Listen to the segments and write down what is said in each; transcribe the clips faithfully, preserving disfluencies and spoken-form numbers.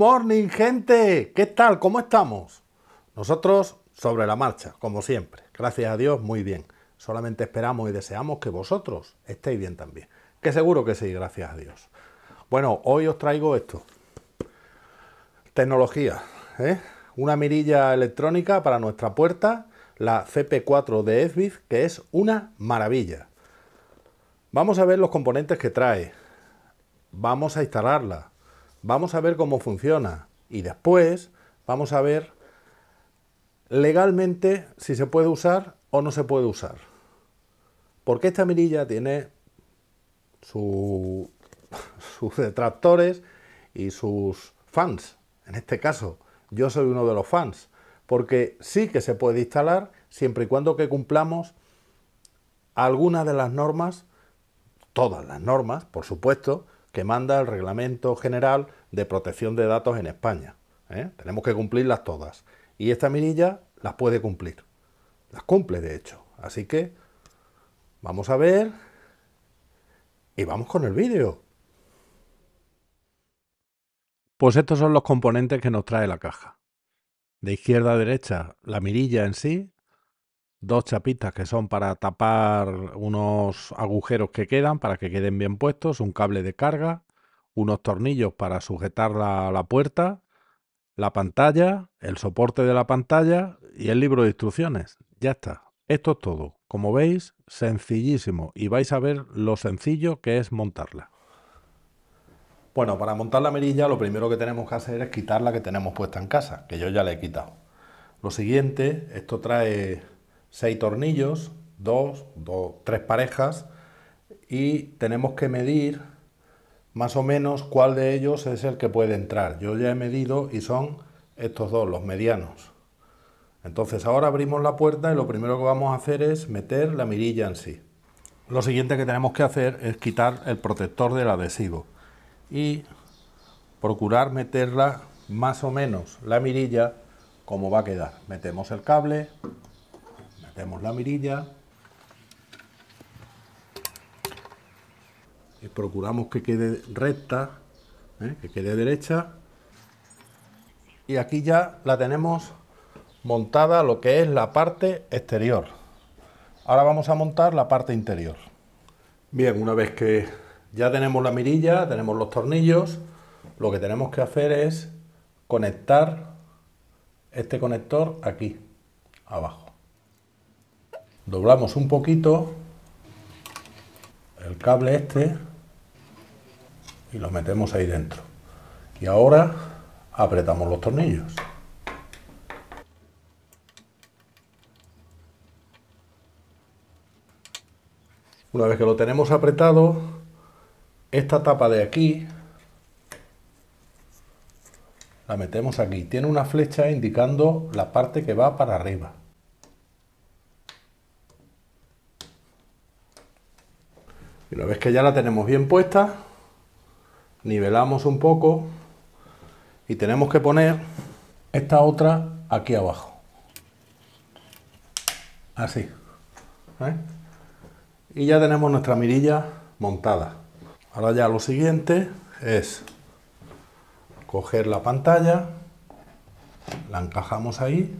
morning, gente. ¿Qué tal? ¿Cómo estamos? Nosotros sobre la marcha, como siempre. Gracias a Dios, muy bien. Solamente esperamos y deseamos que vosotros estéis bien también. Que seguro que sí, gracias a Dios. Bueno, hoy os traigo esto. Tecnología, ¿eh? Una mirilla electrónica para nuestra puerta, la C P cuatro de Ezviz, que es una maravilla. Vamos a ver los componentes que trae. Vamos a instalarla. Vamos a ver cómo funciona. Y después vamos a ver legalmente si se puede usar o no se puede usar. Porque esta mirilla tiene su, sus detractores y sus fans. En este caso, yo soy uno de los fans. Porque sí que se puede instalar siempre y cuando que cumplamos algunas de las normas. Todas las normas, por supuesto, que manda el Reglamento General de Protección de Datos en España. ¿eh? Tenemos que cumplirlas todas. Y esta mirilla las puede cumplir. Las cumple, de hecho. Así que vamos a ver y vamos con el vídeo. Pues estos son los componentes que nos trae la caja. De izquierda a derecha, la mirilla en sí. Dos chapitas que son para tapar unos agujeros que quedan, para que queden bien puestos, un cable de carga, unos tornillos para sujetar la, la puerta, la pantalla, el soporte de la pantalla y el libro de instrucciones. Ya está. Esto es todo. Como veis, sencillísimo. Y vais a ver lo sencillo que es montarla. Bueno, para montar la mirilla lo primero que tenemos que hacer es quitar la que tenemos puesta en casa, que yo ya la he quitado. Lo siguiente, esto trae seis tornillos, dos, dos, tres parejas, y tenemos que medir más o menos cuál de ellos es el que puede entrar. Yo ya he medido y son estos dos, los medianos. Entonces ahora abrimos la puerta y lo primero que vamos a hacer es meter la mirilla en sí. Lo siguiente que tenemos que hacer es quitar el protector del adhesivo y procurar meterla más o menos la mirilla como va a quedar. Metemos el cable, metemos la mirilla y procuramos que quede recta, ¿eh? que quede derecha, y aquí ya la tenemos montada lo que es la parte exterior. Ahora vamos a montar la parte interior. Bien, una vez que ya tenemos la mirilla, tenemos los tornillos, lo que tenemos que hacer es conectar este conector aquí abajo. Doblamos un poquito el cable este y lo metemos ahí dentro. Y ahora apretamos los tornillos. Una vez que lo tenemos apretado, esta tapa de aquí la metemos aquí. Tiene una flecha indicando la parte que va para arriba. Y una vez que ya la tenemos bien puesta, nivelamos un poco y tenemos que poner esta otra aquí abajo. Así. ¿eh? Y ya tenemos nuestra mirilla montada. Ahora ya lo siguiente es coger la pantalla, la encajamos ahí.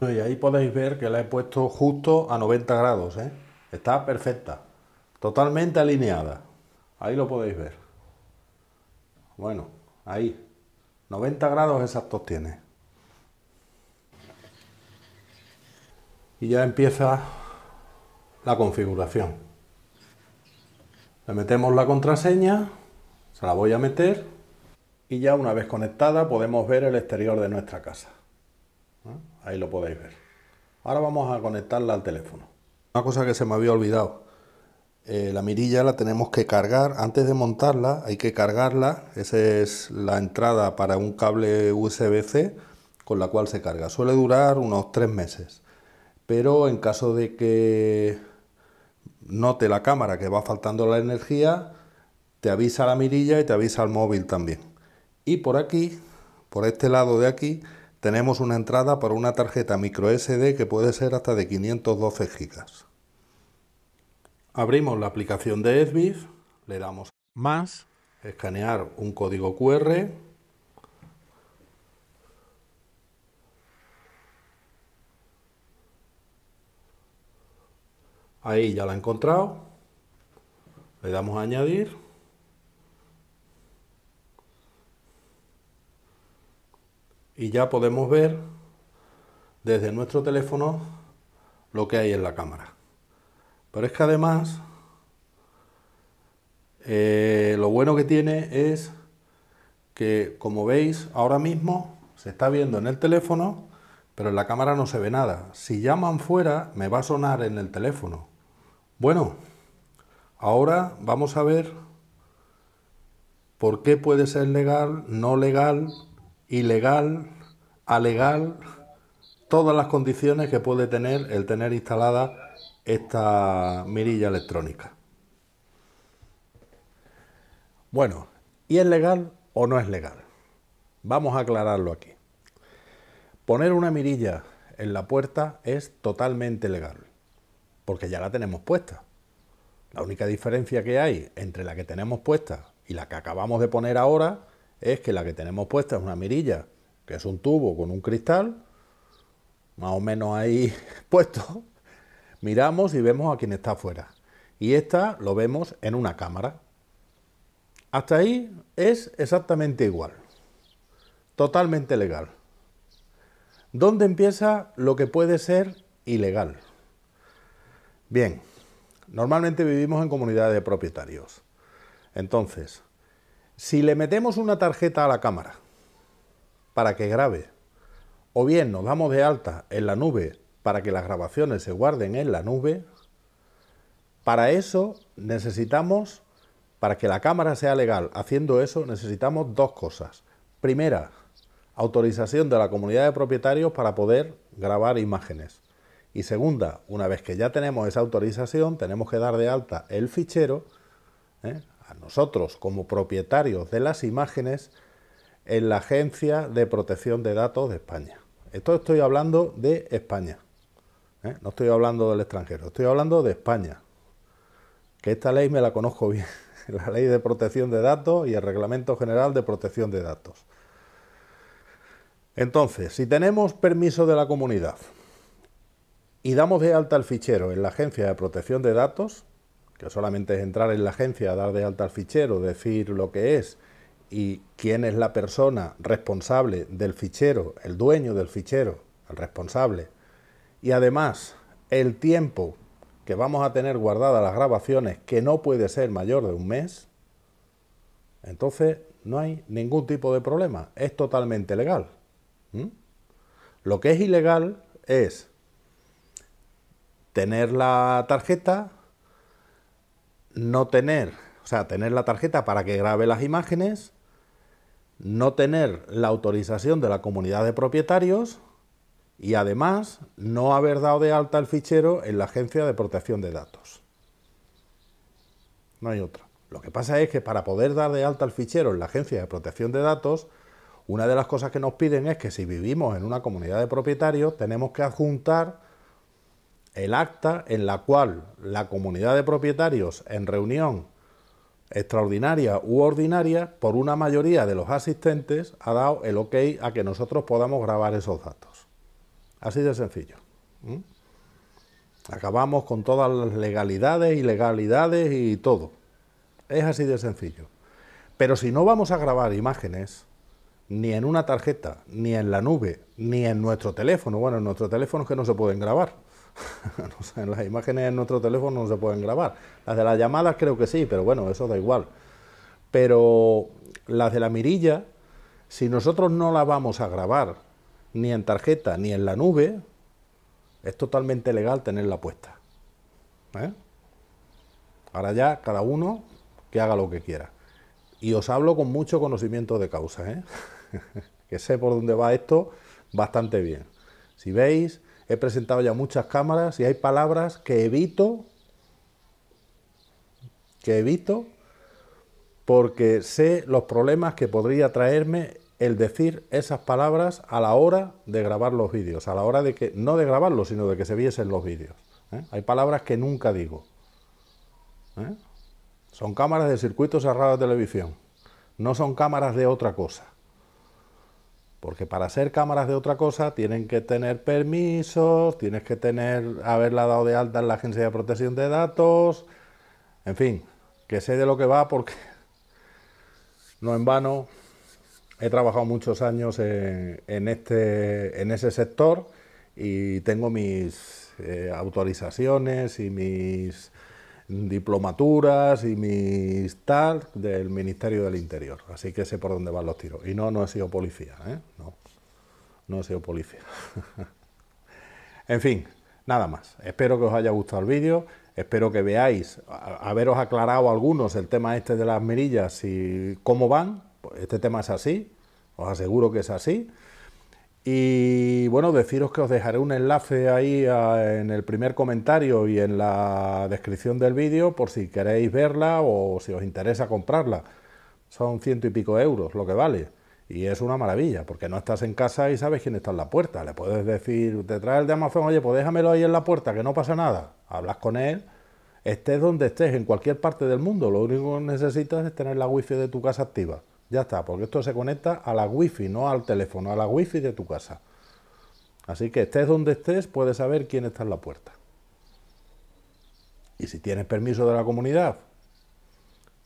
Y ahí podéis ver que la he puesto justo a noventa grados. ¿eh? Está perfecta. Totalmente alineada. Ahí lo podéis ver. Bueno, ahí. noventa grados exactos tiene. Y ya empieza la configuración. Le metemos la contraseña. Se la voy a meter. Y ya una vez conectada podemos ver el exterior de nuestra casa. ¿Eh? Ahí lo podéis ver. Ahora vamos a conectarla al teléfono. Una cosa que se me había olvidado. Eh, la mirilla la tenemos que cargar. Antes de montarla hay que cargarla. Esa es la entrada para un cable U S B C con la cual se carga. Suele durar unos tres meses, pero en caso de que note la cámara que va faltando la energía, te avisa la mirilla y te avisa el móvil también. Y por aquí, por este lado de aquí, tenemos una entrada para una tarjeta microSD que puede ser hasta de quinientos doce gigas. Abrimos la aplicación de Ezviz, le damos más, escanear un código Q R, Ahí ya la he encontrado. Le damos a añadir. Y ya podemos ver desde nuestro teléfono lo que hay en la cámara. Pero es que además, eh, lo bueno que tiene es que, como veis, ahora mismo se está viendo en el teléfono, pero en la cámara no se ve nada. Si llaman fuera, me va a sonar en el teléfono. Bueno, ahora vamos a ver por qué puede ser legal, no legal, ilegal, alegal, todas las condiciones que puede tener el tener instalada esta mirilla electrónica. Bueno, ¿y es legal o no es legal? Vamos a aclararlo aquí. Poner una mirilla en la puerta es totalmente legal, porque ya la tenemos puesta. La única diferencia que hay entre la que tenemos puesta y la que acabamos de poner ahora es que la que tenemos puesta es una mirilla, que es un tubo con un cristal, más o menos ahí puesto, miramos y vemos a quien está afuera. Y esta lo vemos en una cámara. Hasta ahí es exactamente igual, totalmente legal. ¿Dónde empieza lo que puede ser ilegal? Bien, normalmente vivimos en comunidades de propietarios. Entonces, si le metemos una tarjeta a la cámara para que grabe, o bien nos damos de alta en la nube para que las grabaciones se guarden en la nube, para eso necesitamos, para que la cámara sea legal haciendo eso, necesitamos dos cosas. Primera, autorización de la comunidad de propietarios para poder grabar imágenes. Y segunda, una vez que ya tenemos esa autorización, tenemos que dar de alta el fichero, ¿eh? a nosotros como propietarios de las imágenes, en la Agencia de Protección de Datos de España. Esto estoy hablando de España, ¿eh? no estoy hablando del extranjero, estoy hablando de España. Que esta ley me la conozco bien, la Ley de Protección de Datos y el Reglamento General de Protección de Datos. Entonces, si tenemos permiso de la comunidad y damos de alta el fichero en la Agencia de Protección de Datos, que solamente es entrar en la agencia, dar de alta el fichero, decir lo que es y quién es la persona responsable del fichero, el dueño del fichero, el responsable, y además el tiempo que vamos a tener guardadas las grabaciones, que no puede ser mayor de un mes, entonces no hay ningún tipo de problema, es totalmente legal. ¿Mm? Lo que es ilegal es tener la tarjeta, no tener, o sea, tener la tarjeta para que grabe las imágenes, no tener la autorización de la comunidad de propietarios y además no haber dado de alta el fichero en la Agencia de Protección de Datos. No hay otra. Lo que pasa es que para poder dar de alta el fichero en la Agencia de Protección de Datos, una de las cosas que nos piden es que si vivimos en una comunidad de propietarios tenemos que adjuntar el acta en la cual la comunidad de propietarios, en reunión extraordinaria u ordinaria, por una mayoría de los asistentes ha dado el ok a que nosotros podamos grabar esos datos. Así de sencillo. ¿Mm? Acabamos con todas las legalidades, ilegalidades y todo. Es así de sencillo. Pero si no vamos a grabar imágenes, ni en una tarjeta, ni en la nube, ni en nuestro teléfono. Bueno, en nuestro teléfono es que no se pueden grabar. Las imágenes en nuestro teléfono no se pueden grabar. Las de las llamadas creo que sí, pero bueno, eso da igual. Pero las de la mirilla, si nosotros no las vamos a grabar, ni en tarjeta, ni en la nube, es totalmente legal tenerla puesta. ¿Eh? Ahora ya, cada uno que haga lo que quiera. Y os hablo con mucho conocimiento de causa, ¿eh? que sé por dónde va esto bastante bien. Si veis, he presentado ya muchas cámaras y hay palabras que evito, que evito, porque sé los problemas que podría traerme el decir esas palabras a la hora de grabar los vídeos, a la hora de que, no de grabarlos, sino de que se viesen los vídeos. ¿Eh? Hay palabras que nunca digo. ¿Eh? Son cámaras de circuito cerrado de televisión, no son cámaras de otra cosa. Porque para ser cámaras de otra cosa tienen que tener permisos, tienes que tener haberla dado de alta en la Agencia de Protección de Datos, en fin, que sé de lo que va porque no en vano he trabajado muchos años en, en, este, en ese sector y tengo mis eh, autorizaciones y mis diplomaturas y mis tal del Ministerio del Interior, así que sé por dónde van los tiros. Y no, no he sido policía, ¿eh? No, no he sido policía. En fin, nada más. Espero que os haya gustado el vídeo, espero que veáis, a, haberos aclarado algunos el tema este de las mirillas y cómo van. Este tema es así, os aseguro que es así. Y bueno, deciros que os dejaré un enlace ahí a, en el primer comentario y en la descripción del vídeo por si queréis verla o si os interesa comprarla. Son ciento y pico euros lo que vale y es una maravilla porque no estás en casa y sabes quién está en la puerta. Le puedes decir, te trae el de Amazon, oye, pues déjamelo ahí en la puerta que no pasa nada. Hablas con él, estés donde estés, en cualquier parte del mundo. Lo único que necesitas es tener la wifi de tu casa activa. Ya está, porque esto se conecta a la wifi, no al teléfono, a la wifi de tu casa. Así que estés donde estés, puedes saber quién está en la puerta. Y si tienes permiso de la comunidad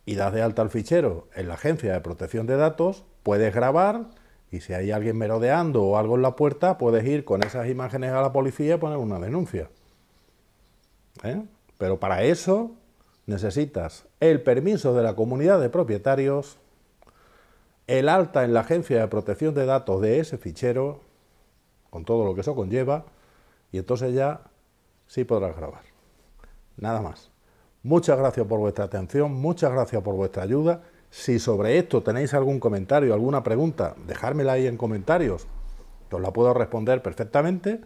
y das de alta el fichero en la Agencia de Protección de Datos, puedes grabar y si hay alguien merodeando o algo en la puerta, puedes ir con esas imágenes a la policía y poner una denuncia. ¿Eh? Pero para eso necesitas el permiso de la comunidad de propietarios, el alta en la Agencia de Protección de Datos de ese fichero, con todo lo que eso conlleva, y entonces ya sí podrás grabar. Nada más. Muchas gracias por vuestra atención, muchas gracias por vuestra ayuda. Si sobre esto tenéis algún comentario, alguna pregunta, dejármela ahí en comentarios, que os la puedo responder perfectamente.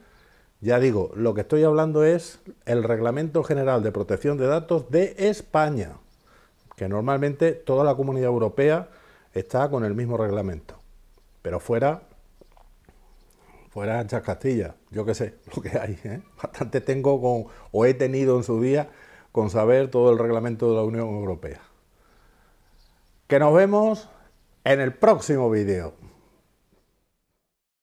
Ya digo, lo que estoy hablando es el Reglamento General de Protección de Datos de España, que normalmente toda la Comunidad Europea está con el mismo reglamento, pero fuera, fuera anchas Castilla, yo qué sé, lo que hay, ¿eh? Bastante tengo con, o he tenido en su día, con saber todo el reglamento de la Unión Europea. Que nos vemos en el próximo vídeo.